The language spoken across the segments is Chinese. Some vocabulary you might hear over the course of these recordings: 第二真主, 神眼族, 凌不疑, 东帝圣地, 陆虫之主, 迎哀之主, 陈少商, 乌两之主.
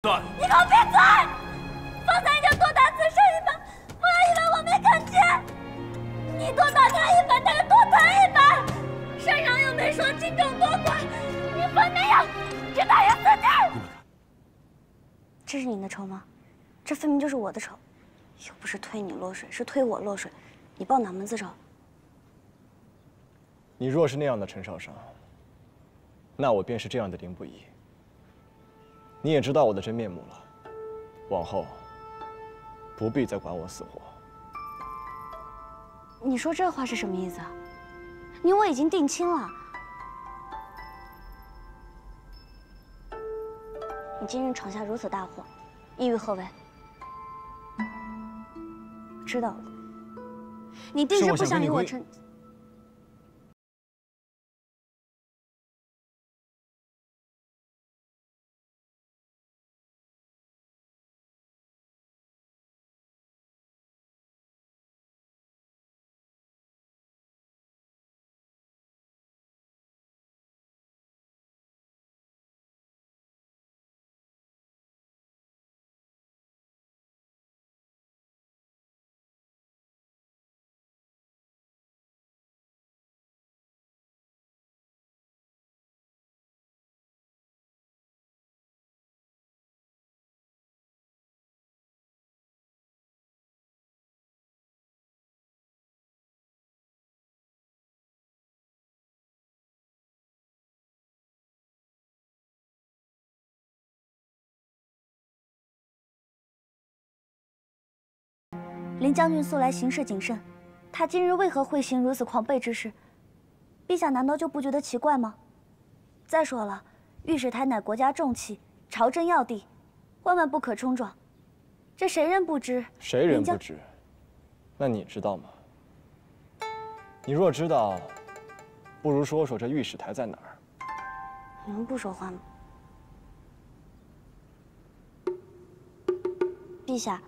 你给我闭嘴！方才你就多打自身一板，莫要以为我没看见。你多打他一板，他就多打一板。山上又没说斤重多寡，你分明要只打赢自己。这是你的仇吗？这分明就是我的仇，又不是推你落水，是推我落水。你报哪门子仇？你若是那样的陈少商，那我便是这样的凌不疑。 你也知道我的真面目了，往后不必再管我死活。你说这话是什么意思啊？你我已经定亲了。你今日闯下如此大祸，意欲何为？我知道了，你定是不想与我成。 林将军素来行事谨慎，他今日为何会行如此狂悖之事？陛下难道就不觉得奇怪吗？再说了，御史台乃国家重器，朝政要地，万万不可冲撞。这谁人不知？谁人不知？那你知道吗？你若知道，不如说说这御史台在哪儿。你能不说话吗？陛下。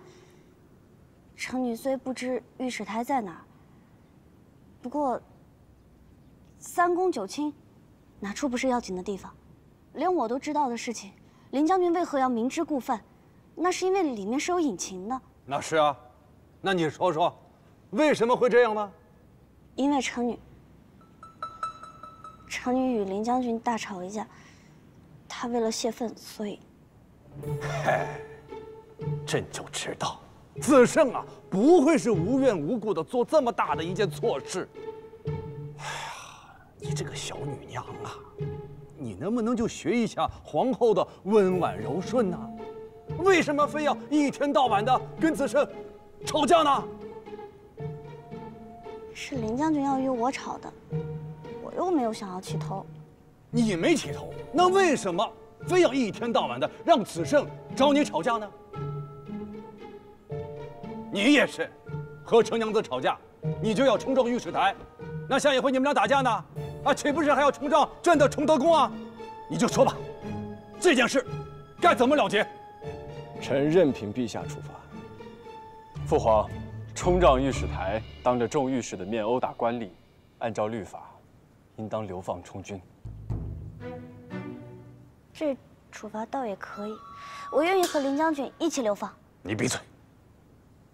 臣女虽不知御史台在哪儿，不过三公九卿，哪处不是要紧的地方？连我都知道的事情，林将军为何要明知故犯？那是因为里面是有隐情的。那是啊，那你说说，为什么会这样呢？因为臣女与林将军大吵一架，他为了泄愤，所以。嘿，朕就知道。 子胜啊，不会是无缘无故的做这么大的一件错事。哎呀，你这个小女娘啊，你能不能就学一下皇后的温婉柔顺呢？为什么非要一天到晚的跟子胜吵架呢？是林将军要与我吵的，我又没有想要起头。你没起头，那为什么非要一天到晚的让子胜找你吵架呢？ 你也是，和程娘子吵架，你就要冲撞御史台，那下一回你们俩打架呢，啊，岂不是还要冲撞朕的崇德宫啊？你就说吧，这件事该怎么了结？臣任凭陛下处罚。父皇，冲撞御史台，当着众御史的面殴打官吏，按照律法，应当流放充军。这处罚倒也可以，我愿意和林将军一起流放。你闭嘴。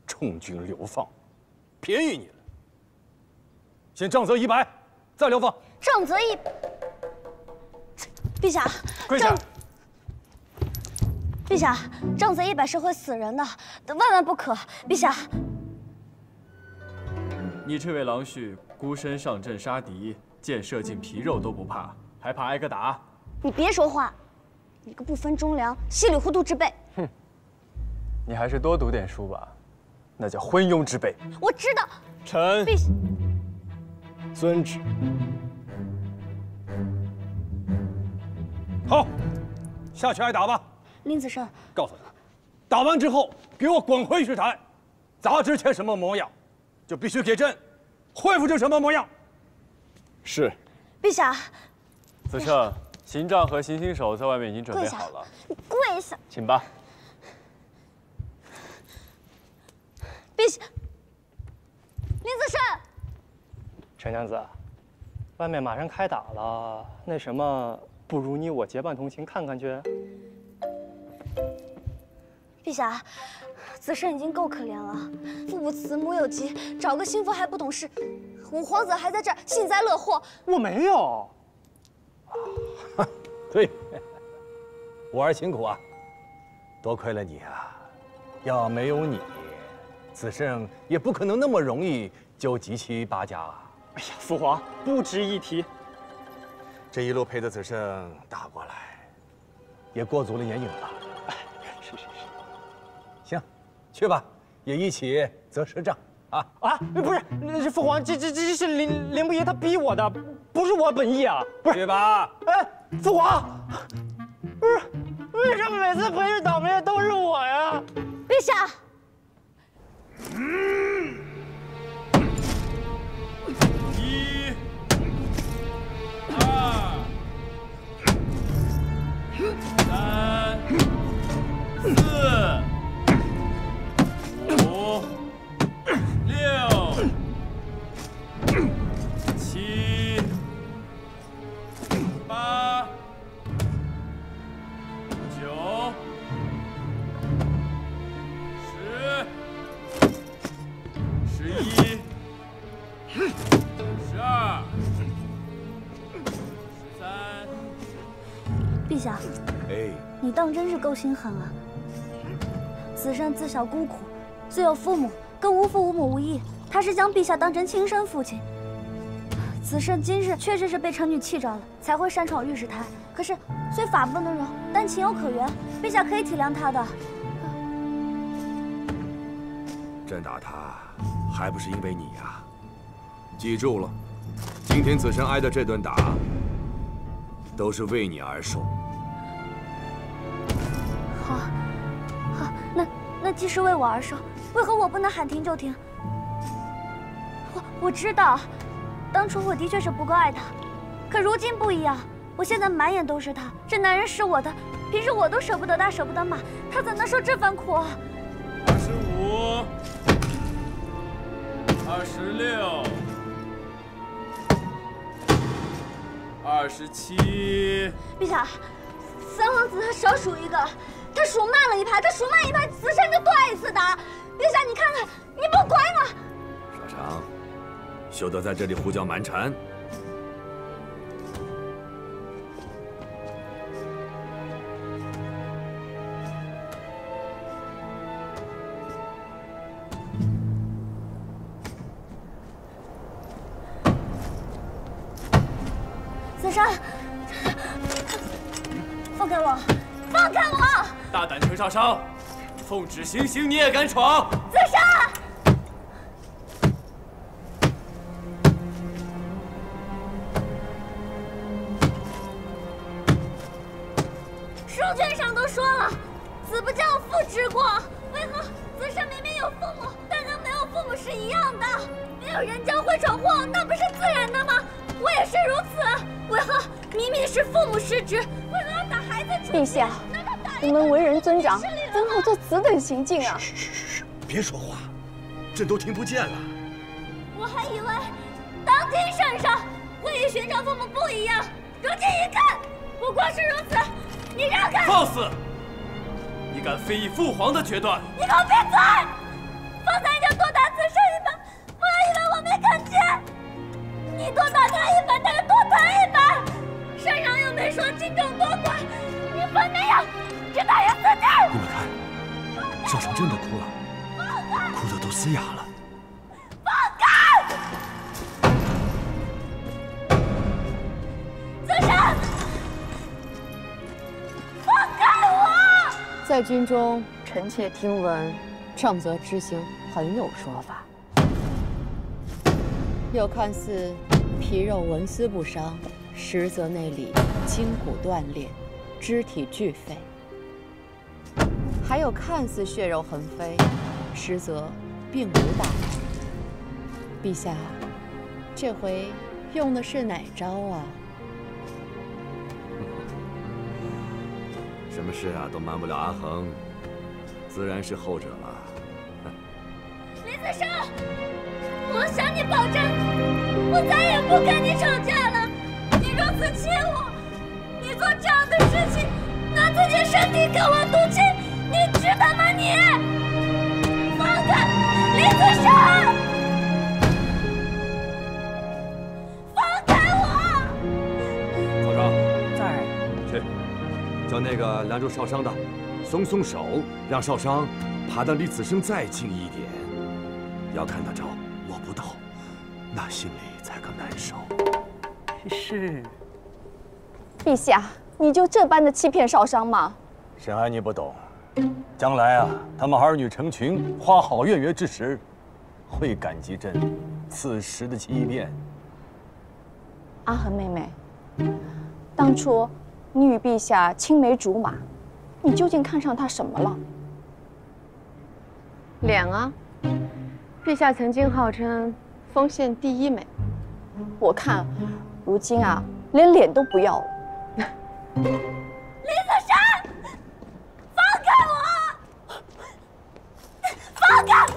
充军流放，便宜你了。先杖责100，再流放。杖责100。陛下，跪下。陛下，杖责100是会死人的，万万不可。陛下，你这位郎婿，孤身上阵杀敌，箭射进皮肉都不怕，还怕挨个打？你别说话，你个不分忠良、稀里糊涂之辈。哼，你还是多读点书吧。 那叫昏庸之辈。我知道，臣遵旨。好，下去挨打吧。林子胜，告诉他，打完之后给我滚回御史台，杂志前什么模样，就必须给朕恢复成什么模样。是。陛下，子胜，刑杖和行刑手在外面已经准备好了。你跪下。请吧。 陛下，林子胜，程娘子，外面马上开打了，那什么，不如你我结伴同行看看去。陛下，子申已经够可怜了，父无子，母有疾，找个心腹还不懂事，五皇子还在这儿幸灾乐祸。我没有。对，我儿辛苦啊，多亏了你啊，要没有你，子申也不可能那么容易就集齐八家啊。哎呀，父皇不值一提，这一路陪着子申打过来，也过足了眼瘾了。 行，去吧，也一起择时杖啊啊！不是，是父皇，这是林不疑他逼我的，不是我本意啊！不是，去吧！哎，父皇，不是，为什么每次陪着倒霉的都是我呀？陛下，一、二、三、四。 陛下，哎，你当真是够心狠啊！子申自小孤苦，自有父母，跟无父无母无异。他是将陛下当成亲生父亲。子申今日确实是被臣女气着了，才会擅闯御史台。可是虽法不能容，但情有可原，陛下可以体谅他的。朕打他，还不是因为你呀！记住了，今天子申挨的这顿打，都是为你而受。 好，好，那既是为我而受，为何我不能喊停就停？我知道，当初我的确是不够爱他，可如今不一样，我现在满眼都是他。这男人是我的，平时我都舍不得他，舍不得骂，他怎能受这番苦啊？25、26、27。陛下，三皇子他少数一个。 他数慢了一拍，他数慢一拍，子申就多挨一次打。陛下，你看看，你不乖吗？少常，休得在这里胡搅蛮缠。子申，放开我！ 放开我！大胆陈少商，奉旨行刑你也敢闯！子申，书卷上都说了，子不教父之过，为何子申明明有父母，但跟没有父母是一样的？没有人教会闯祸，那不是自然的吗？我也是如此，为何明明是父母失职，为何要打孩子？ 陛下，我们为人尊长，怎好做此等行径啊？是，别说话，朕都听不见了。我还以为当今圣上会与寻常父母不一样，如今一看，不过是如此。你让开！放肆！你敢非议父皇的决断？你给我闭嘴！方才你就多打子申一板，我还以为我没看见。你多打他一板，他就多打一板。圣上又没说轻重多寡。 我没有，只打人自己。你们看，少常真的哭了，哭得都嘶哑了。放开！子申，放开我！在军中，臣妾听闻，杖责之刑很有说法，又看似皮肉纹丝不伤，实则内里筋骨断裂。 肢体俱废，还有看似血肉横飞，实则并无大碍。陛下，这回用的是哪招啊？什么事啊都瞒不了阿衡，自然是后者了。林子申，我向你保证，我再也不跟你吵架了。你如此欺我！ 你做这样的事情，拿自己身体给我赌气，你值得吗你？那个拦住少商的，松松手，让少商爬得离子生再近一点。要看得着，摸不到，那心里才更难受。是。陛下，你就这般的欺骗少商吗？沈寒，你不懂，将来啊，他们儿女成群，花好月圆之时，会感激朕此时的欺骗。阿衡妹妹，当初你与陛下青梅竹马，你究竟看上他什么了？脸啊！陛下曾经号称丰县第一美，我看如今啊，连脸都不要了。林子生，放开我！放开！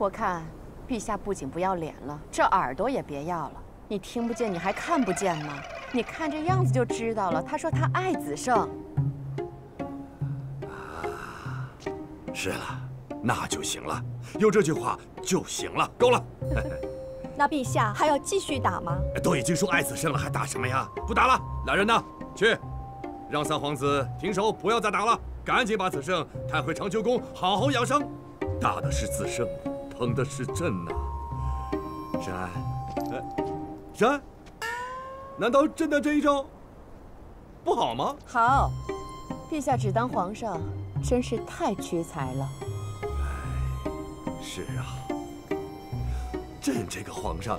我看，陛下不仅不要脸了，这耳朵也别要了。你听不见，你还看不见吗？你看这样子就知道了。他说他爱子胜。是了，那就行了，有这句话就行了，够了。那陛下还要继续打吗？都已经说爱子胜了，还打什么呀？不打了，来人呐，去，让三皇子停手，不要再打了，赶紧把子胜抬回长秋宫，好好养伤。打的是子胜。 疼的是朕呐，沈安，沈安，难道朕的这一招不好吗？好，陛下只当皇上，真是太屈才了。是啊，朕这个皇上。